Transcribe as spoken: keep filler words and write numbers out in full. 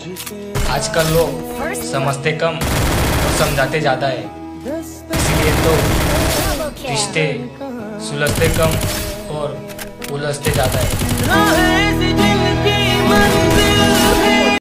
आजकल लोग समझते कम और समझाते ज्यादा है, इसलिए तो रिश्ते सुलझते कम और उलझते ज्यादा है।